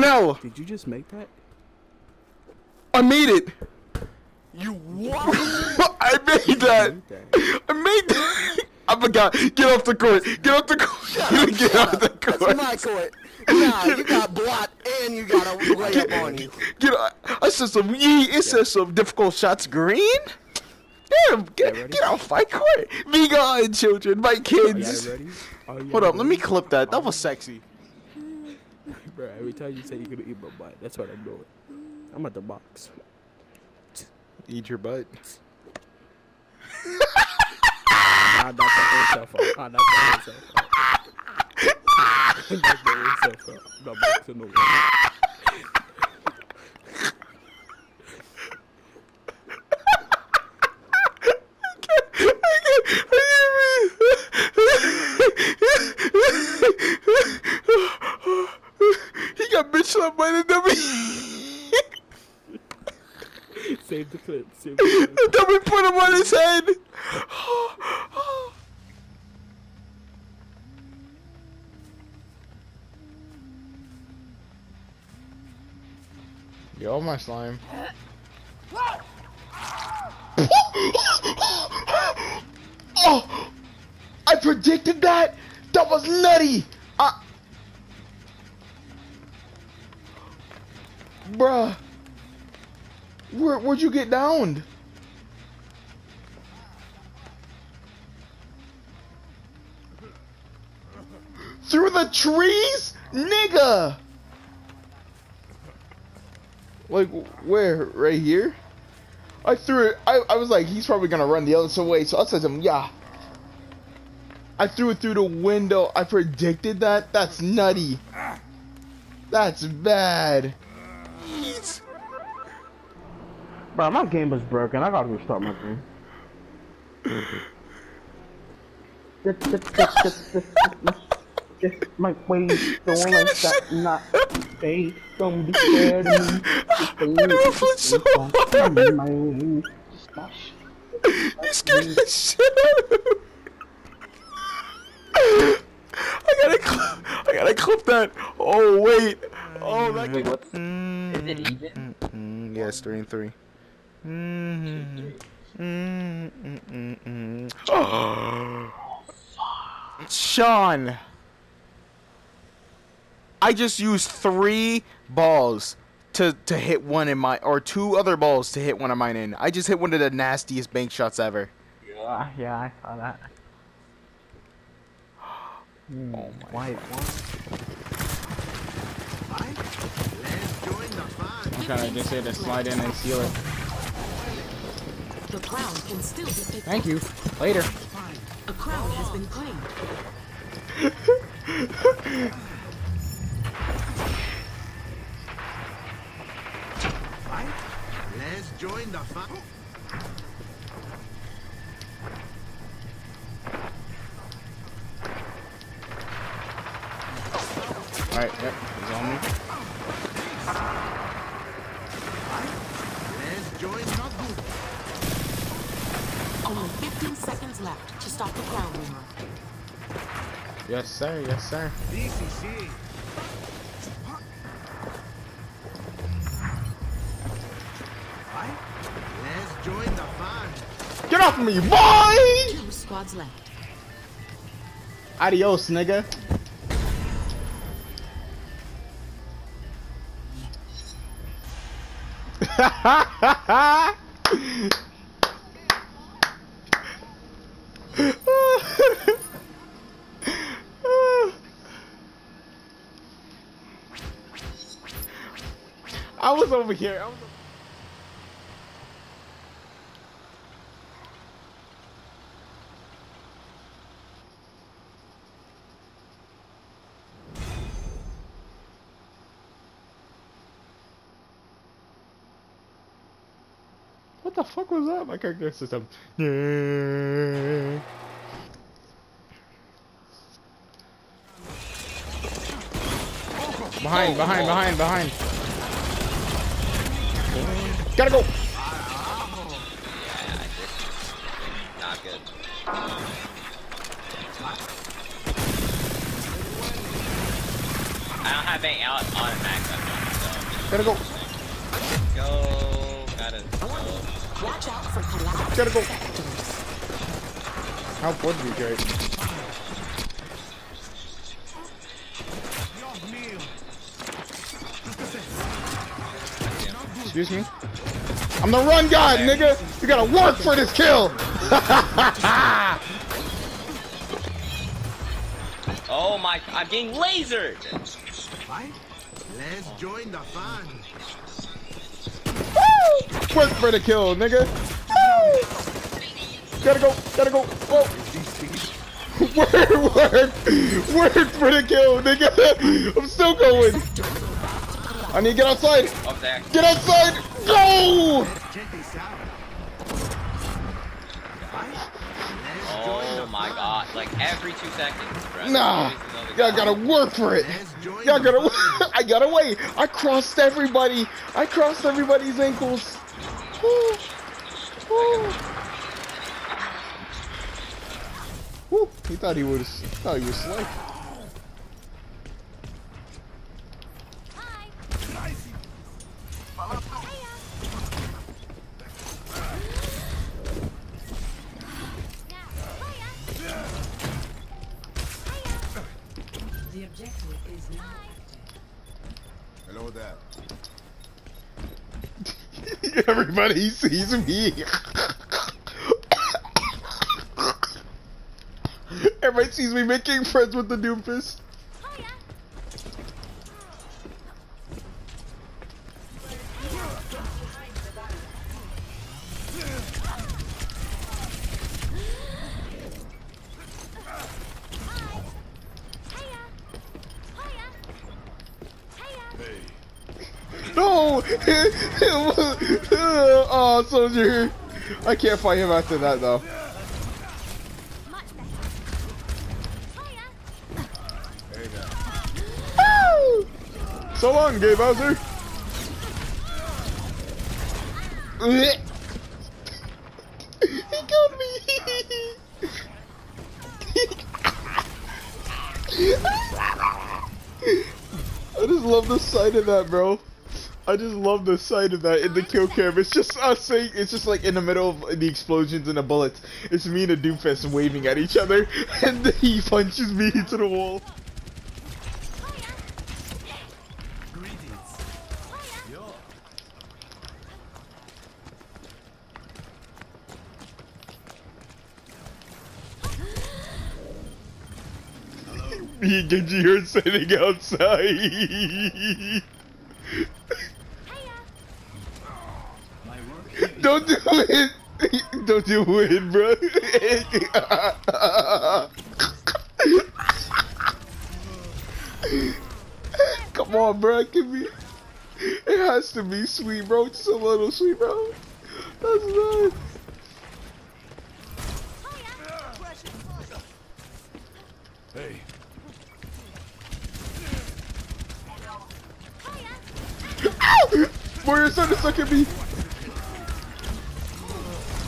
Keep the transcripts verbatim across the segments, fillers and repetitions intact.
Brunel! Did you just make that? I made it! You what? I made that. that! I made that! I forgot! Get off the court! Get off the court! Shut up, get shut off up. the court! That's my court! Nah, get, you got blocked and you got a layup up on you. Get, get, I said some yee, it yeah. says some difficult shots green? Damn, get, get off my court! Be gone, children, my kids! Hold up, let me clip that. That was sexy. Bro, every time you say you're gonna eat my butt, that's what I'm doing. I'm at the box. Eat your butt. Nah, that's the insult fault. Nah, that's the insult fault. That's the insult fault. I'm not boxing no He got bitch slapped by the dummy. Save the clip. Save the clip. The dummy put him on his head. Yo, my slime. Oh, I predicted that. That was nutty. I Bruh, where, where'd you get downed? Through the trees? Nigga! Like, where? Right here? I threw it, I, I was like, he's probably gonna run the other way, so I said to him, yeah. I threw it through the window, I predicted that? That's nutty. That's bad. Bro, my game is broken. I gotta restart my game. Just my way going like that, not fake. Don't be scared of me. I never flipped so hard. You scared the shit out of me. I gotta clip, I gotta clip that. Oh wait. Oh, that can go. Is it even? Mm-hmm. Yes, three and three. Mm-hmm. Mm-hmm. Oh. Sean, I just used three balls to to hit one in my, or two other balls to hit one of mine in. I just hit one of the nastiest bank shots ever. Yeah, yeah, I saw that. Mm, oh my why what? Okay, I just had to slide in and seal it. The clown can still be picked up. Thank you. Later. A crown has been claimed. Let's join the fun. Alright, yep, he's on me. Only fifteen seconds left to stop the crown rumor. Yes, sir, yes, sir. D C C. Let's join the fun. Get off of me, boy! Two squads left. Adios, nigga. I was over here. I was over What the fuck was that? My character system. Yeah. Behind, behind, behind, behind. Gotta go. Not good. I don't have any out automatic weapons, so. Gotta go. Go. Gotta go. Watch out for collapse. Gotta go. How would we go? Excuse me? I'm the run guy, nigga! You gotta work for this kill! Oh my, I'm getting lasered! What? Let's join the fun! Woo! Work for the kill, nigga! Woo! Gotta go, gotta go! Whoa! Work, work! Work for the kill, nigga! I'm still going! I need to get outside! Up there. Get outside! Go! Check this out. Oh my god, like every two seconds, bro. Nah, y'all gotta work for it. Y'all gotta, I gotta wait. I crossed everybody. I crossed everybody's ankles. Woo. Woo. Woo. He thought he was, thought he was slick. Hello there. Everybody sees me. Everybody sees me making friends with the Doomfist. No! Oh, soldier! I can't fight him after that, though. There you go. So long, Gay Bowser! He killed me! I just love the sight of that, bro. I just love the sight of that in the kill cam. It's just us saying, it's just like in the middle of the explosions and the bullets. It's me and a Doomfist waving at each other, and then he punches me into the wall. Me and Genji are sitting outside. Don't do it! Don't do it, bro! Come on, bro, it can be. It has to be sweet, bro. Just a little sweet, bro. That's nice. Hey. Ow! Boy, you're starting to suck at me.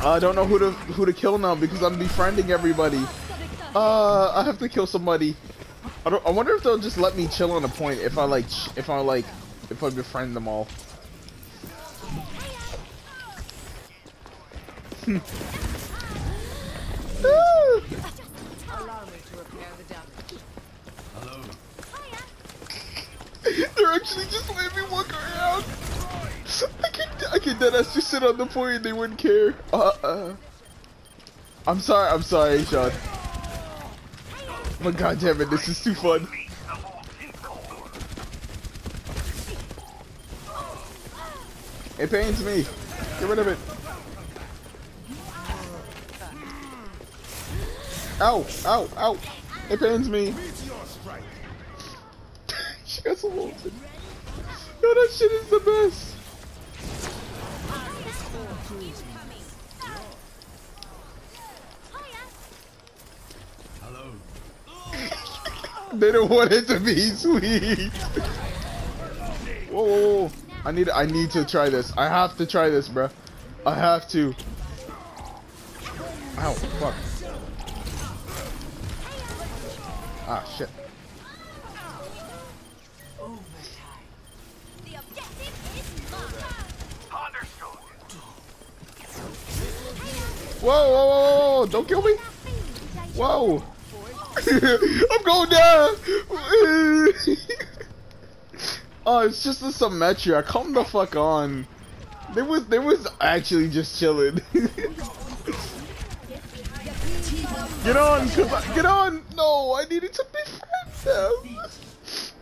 I don't know who to who to kill now because I'm befriending everybody. Uh, I have to kill somebody. I don't. I wonder if they'll just let me chill on a point if I like if I like if I befriend them all. They're actually just letting me walk around. I can I can deadass just sit on the point and they wouldn't care. Uh uh. I'm sorry, I'm sorry, Sean. But god damn it, this is too fun. It pains me. Get rid of it. Ow, ow, ow. It pains me. She got some ulted. Yo, that shit is the best. Hello. They don't want it to be sweet. Whoa, whoa, whoa. I need I need to try this. I have to try this, bruh. I have to. Ow, fuck. Ah shit. Whoa, whoa, whoa, whoa, don't kill me. Whoa. I'm going down. Oh, it's just the Symmetria. Come the fuck on. They was, they was actually just chilling. Get on, cause I, get on. No, I needed to befriend them.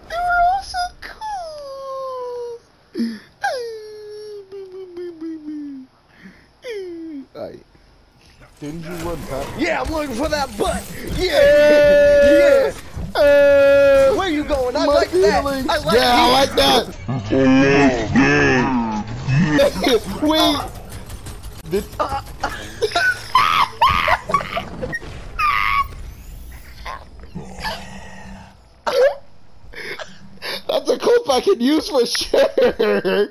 They were all so cool. Alright. Didn't you run back? Yeah, I'm looking for that butt. Yeah, yeah. Uh, Where you going? I like feelings. that. I like yeah, you. I like that. Wait. Did uh, that's a clip I can use for sure.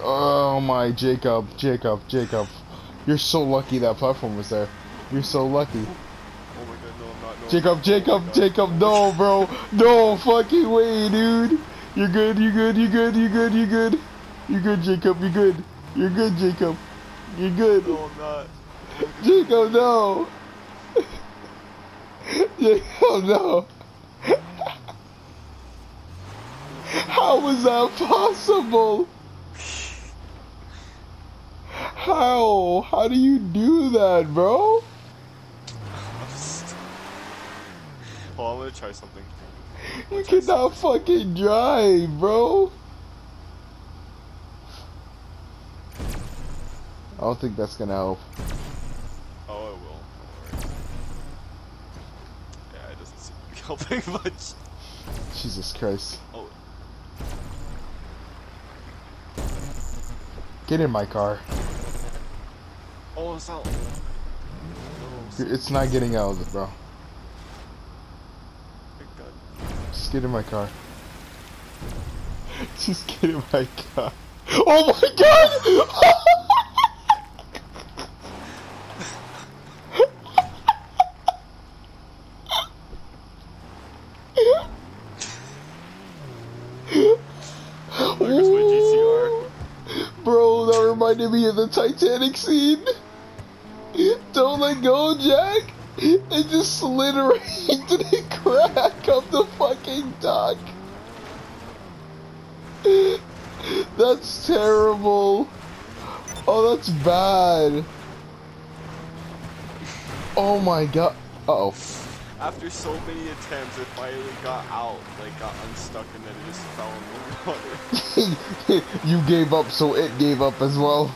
Oh my, Jacob, Jacob, Jacob. You're so lucky that platform was there. You're so lucky. Oh my god, no, I'm not. No, Jacob, Jacob, no, Jacob, no, bro. No fucking way, dude. You're good, you're good, you're good, you're good, you're good. You're good, Jacob, you're good. You're good, Jacob. You're good. No, I'm not. Jacob, no. Jacob, no. How was that possible? How? How do you do that, bro? Oh, I'm gonna try something. You cannot fucking drive, bro. I don't think that's gonna help. Oh, it will. Right. Yeah, it doesn't seem to be helping much. Jesus Christ. Oh. Get in my car. Oh, it's out. It's not getting out of it, bro. Just get in my car. Just get in my car. Oh my god! Where's my G T R? Bro, that reminded me of the Titanic scene. Don't let go, Jack! It just slid right into the crack of the fucking dock. That's terrible. Oh, that's bad. Oh my god. Uh oh. After so many attempts, it finally got out, like got unstuck, and then it just fell in the water. You gave up, so it gave up as well.